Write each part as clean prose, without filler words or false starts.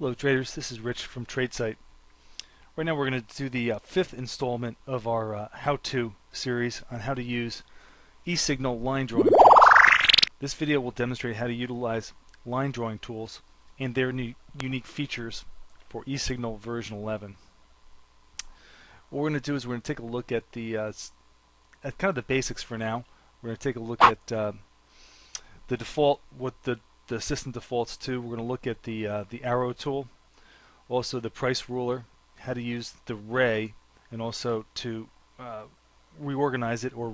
Hello traders, this is Rich from TradeSite. Right now we're going to do the fifth installment of our how-to series on how to use eSignal line drawing tools. This video will demonstrate how to utilize line drawing tools and their unique features for eSignal version 11. What we're going to do is we're going to take a look at the at kind of the basics for now. We're going to take a look at the default, what the system defaults to. We're going to look at the arrow tool, also the price ruler, how to use the ray, and also to reorganize it or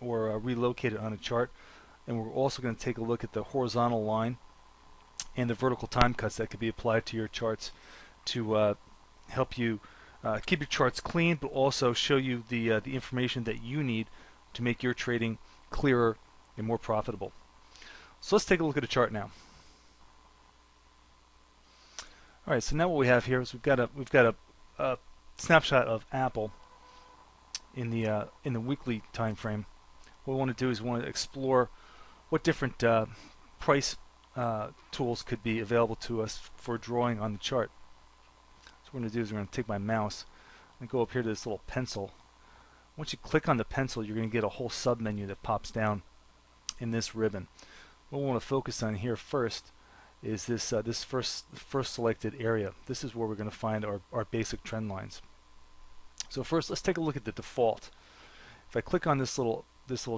relocate it on a chart. And we're also going to take a look at the horizontal line and the vertical time cuts that could be applied to your charts to help you keep your charts clean, but also show you the information that you need to make your trading clearer and more profitable. So let's take a look at a chart now. All right, so now what we have here is we've got a snapshot of Apple in the weekly time frame. What we want to do is we want to explore what different price tools could be available to us for drawing on the chart. So what we're going to do is we're going to take my mouse and go up here to this little pencil. Once you click on the pencil, you're going to get a whole submenu that pops down in this ribbon. What we want to focus on here first is this this first selected area. This is where we're going to find our basic trend lines. So first, let's take a look at the default. If I click on this little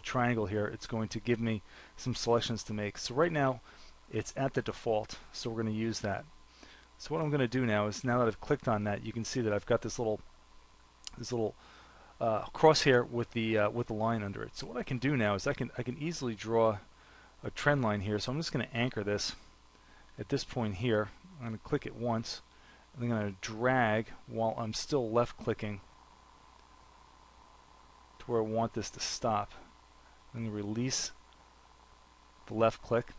triangle here, it's going to give me some selections to make. So right now, it's at the default, so we're going to use that. So what I'm going to do now is, now that I've clicked on that, you can see that I've got this little crosshair with the line under it. So what I can do now is I can easily draw a trend line here. So I'm just going to anchor this at this point here. I'm going to click it once, and I'm going to drag while I'm still left clicking to where I want this to stop. I'm going to release the left click.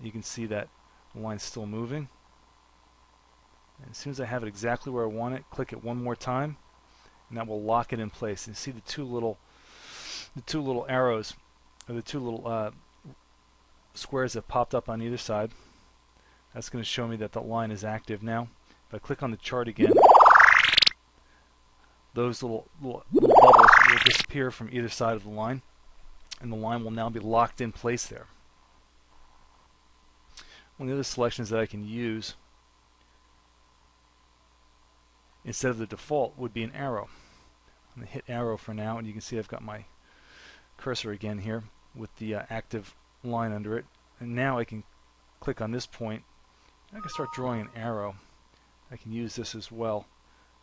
You can see that the line's still moving. And as soon as I have it exactly where I want it, click it one more time, and that will lock it in place. And you see the two little arrows, or the two little squares that popped up on either side. That's going to show me that the line is active now. If I click on the chart again, those little bubbles will disappear from either side of the line, and the line will now be locked in place there. One of the other selections that I can use instead of the default would be an arrow. I'm going to hit arrow for now, and you can see I've got my cursor again here with the active line under it, and now I can click on this point and I can start drawing an arrow. I can use this as well.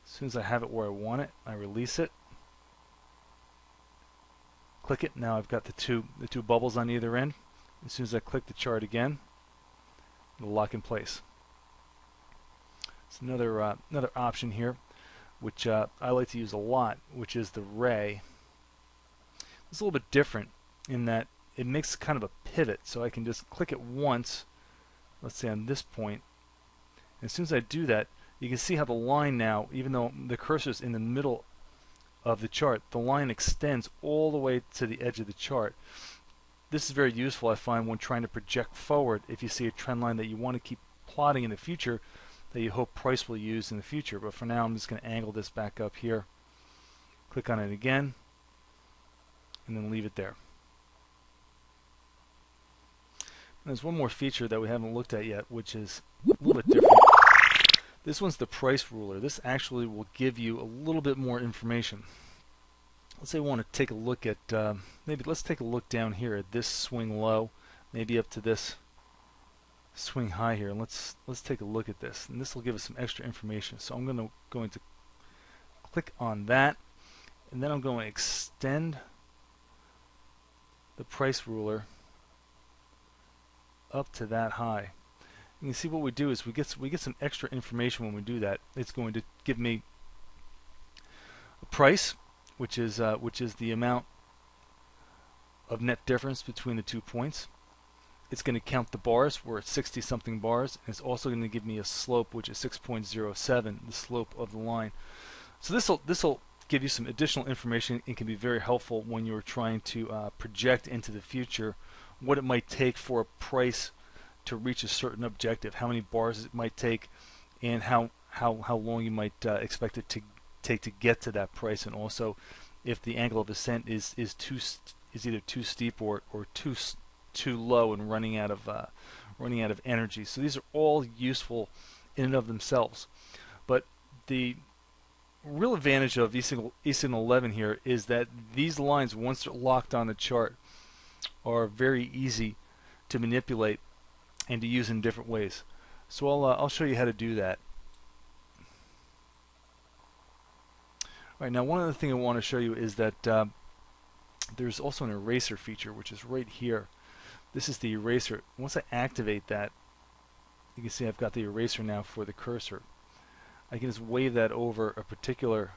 As soon as I have it where I want it, I release it, click it. Now I've got the two bubbles on either end. As soon as I click the chart again, it'll lock in place. It's another option here, which I like to use a lot, which is the ray. It's a little bit different in that it makes kind of a pivot, so I can just click it once, let's say on this point, and as soon as I do that, you can see how the line now, even though the cursor is in the middle of the chart, the line extends all the way to the edge of the chart. This is very useful, I find, when trying to project forward. If you see a trend line that you want to keep plotting in the future, that you hope price will use in the future, but for now I'm just going to angle this back up here, click on it again, and then leave it there. There's one more feature that we haven't looked at yet, which is a little bit different. This one's the price ruler. This actually will give you a little bit more information. Let's say we want to take a look at, maybe let's take a look down here at this swing low, maybe up to this swing high here. And let's take a look at this, and this will give us some extra information. So I'm going to click on that, and then I'm going to extend the price ruler up to that high. You can see what we do is we get some extra information when we do that. It's going to give me a price, which is the amount of net difference between the 2 points. It's going to count the bars. We're at 60 something bars, and it's also going to give me a slope, which is 6.07, the slope of the line. So this will give you some additional information and can be very helpful when you're trying to project into the future what it might take for a price to reach a certain objective, how many bars it might take, and how long you might expect it to take to get to that price, and also if the angle of ascent is either too steep or too low and running out of energy. So these are all useful in and of themselves. But the real advantage of eSignal 11 here is that these lines, once they're locked on the chart, are very easy to manipulate and to use in different ways. So I'll show you how to do that. All right, now one other thing I want to show you is that there's also an eraser feature, which is right here. This is the eraser. Once I activate that, you can see I've got the eraser now for the cursor. I can just wave that over a particular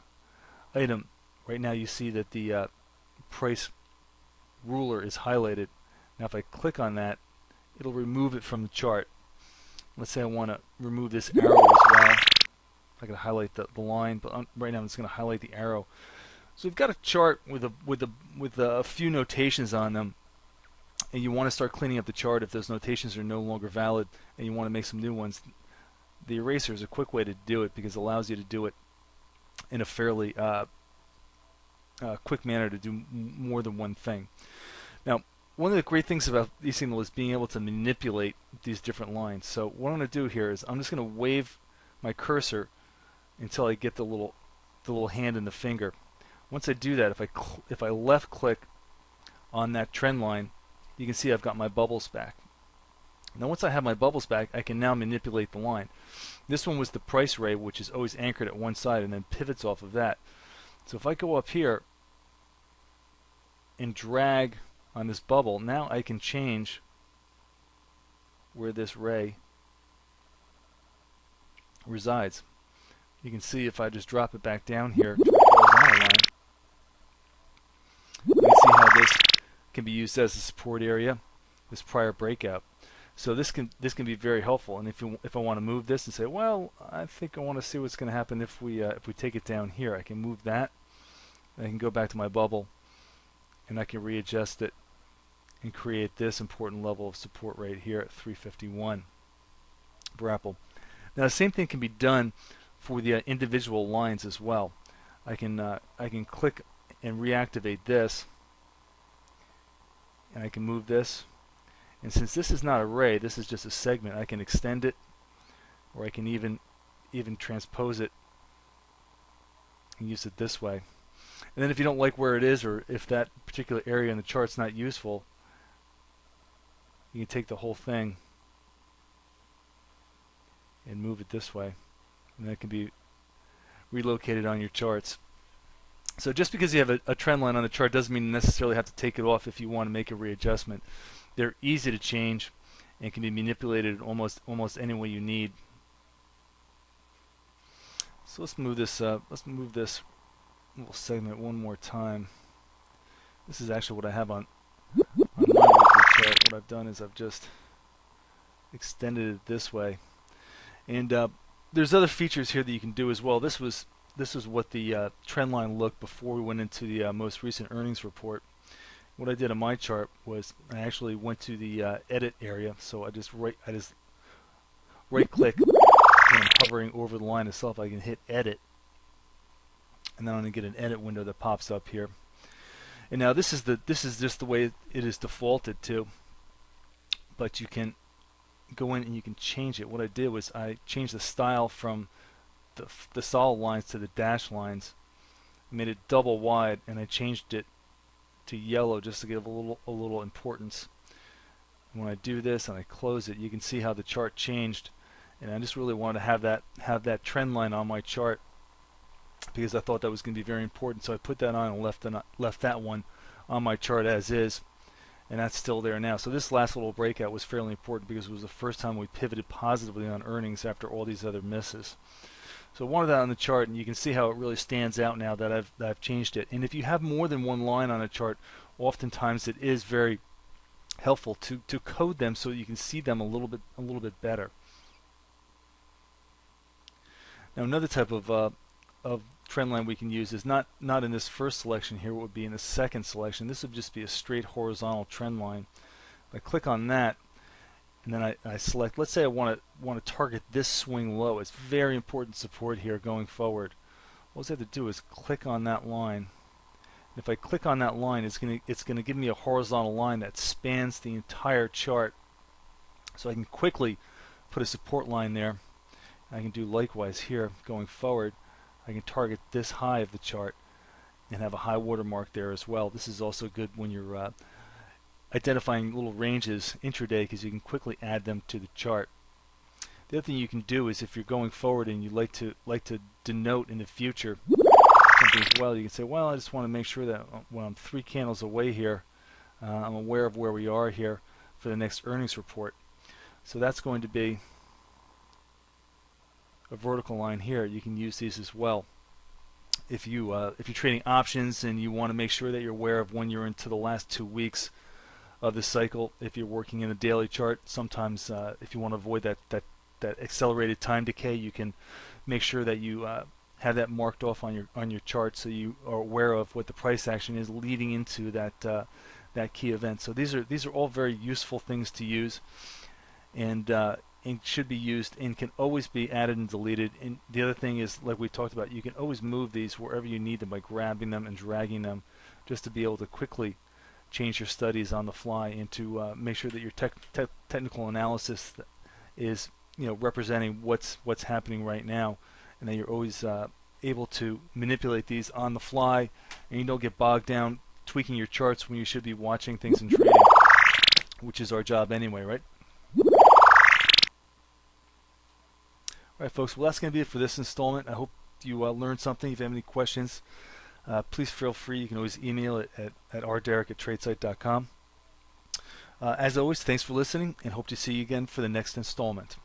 item. Right now you see that the price ruler is highlighted. Now if I click on that, it'll remove it from the chart. Let's say I want to remove this arrow as well. I can highlight the line, but right now I'm just going to highlight the arrow. So we've got a chart with a few notations on them, and you want to start cleaning up the chart if those notations are no longer valid and you want to make some new ones. The eraser is a quick way to do it because it allows you to do it in a fairly quick manner to do more than one thing. Now, one of the great things about eSignal is being able to manipulate these different lines. So what I'm going to do here is I'm just going to wave my cursor until I get the little hand and the finger. Once I do that, if I left click on that trend line, you can see I've got my bubbles back. Now once I have my bubbles back, I can now manipulate the line. This one was the price ray, which is always anchored at one side and then pivots off of that. So if I go up here and drag on this bubble, now I can change where this ray resides. You can see if I just drop it back down here to the horizontal line, you can see how this can be used as a support area, this prior breakout. So this can be very helpful. And if I want to move this and say, well, I think I want to see what's going to happen if we take it down here, I can move that. I can go back to my bubble, and I can readjust it and create this important level of support right here at 351 for Apple. Now the same thing can be done for the individual lines as well. I can click and reactivate this, and I can move this. And since this is not a ray, this is just a segment, I can extend it, or I can even transpose it and use it this way. And then if you don't like where it is, or if that particular area in the chart's not useful, you can take the whole thing and move it this way, and that can be relocated on your charts. So just because you have a trend line on the chart doesn't mean you necessarily have to take it off if you want to make a readjustment. They're easy to change and can be manipulated almost any way you need. So let's move this little segment one more time. This is actually what I have on my weekly chart. What I've done is I've just extended it this way. And there's other features here that you can do as well. This was what the trend line looked before we went into the most recent earnings report. What I did on my chart was I actually went to the edit area, so I just right click and I'm hovering over the line itself. I can hit edit, and then I'm going to get an edit window that pops up here. And now this is just the way it is defaulted to, but you can go in and you can change it. What I did was I changed the style from the solid lines to the dashed lines. I made it double wide, and I changed it to yellow just to give a little importance. When I do this and I close it, you can see how the chart changed, and I just really wanted to have that trend line on my chart because I thought that was going to be very important. So I put that on and left that one on my chart as is, and that's still there now. So this last little breakout was fairly important because it was the first time we pivoted positively on earnings after all these other misses. So I wanted that on the chart, and you can see how it really stands out now that I've changed it. And if you have more than one line on a chart, oftentimes it is very helpful to code them so you can see them a little bit better. Now another type of trend line we can use is not in this first selection here. It would be in the second selection. This would just be a straight horizontal trend line. If I click on that, and then I select, let's say I want to target this swing low. It's very important support here going forward. All I have to do is click on that line. If I click on that line, it's going to give me a horizontal line that spans the entire chart. So I can quickly put a support line there. I can do likewise here going forward. I can target this high of the chart and have a high water mark there as well. This is also good when you're identifying little ranges intraday, because you can quickly add them to the chart. The other thing you can do is, if you're going forward and you like to denote in the future something as well, you can say, well, I just want to make sure that when I'm 3 candles away here, I'm aware of where we are here for the next earnings report. So that's going to be a vertical line here. You can use these as well. If you're trading options and you want to make sure that you're aware of when you're into the last 2 weeks of the cycle, if you're working in the daily chart, sometimes if you want to avoid that accelerated time decay, you can make sure that you have that marked off on your chart, so you are aware of what the price action is leading into that key event. So these are all very useful things to use, and should be used, and can always be added and deleted. And the other thing is, like we talked about, you can always move these wherever you need them by grabbing them and dragging them, just to be able to quickly change your studies on the fly, and to make sure that your technical analysis is, you know, representing what's happening right now, and that you're always able to manipulate these on the fly, and you don't get bogged down tweaking your charts when you should be watching things and trading, which is our job anyway, right? All right, folks, well, that's going to be it for this installment. I hope you learned something. If you have any questions, please feel free. You can always email it at rderek@tradesite.com. As always, thanks for listening, and hope to see you again for the next installment.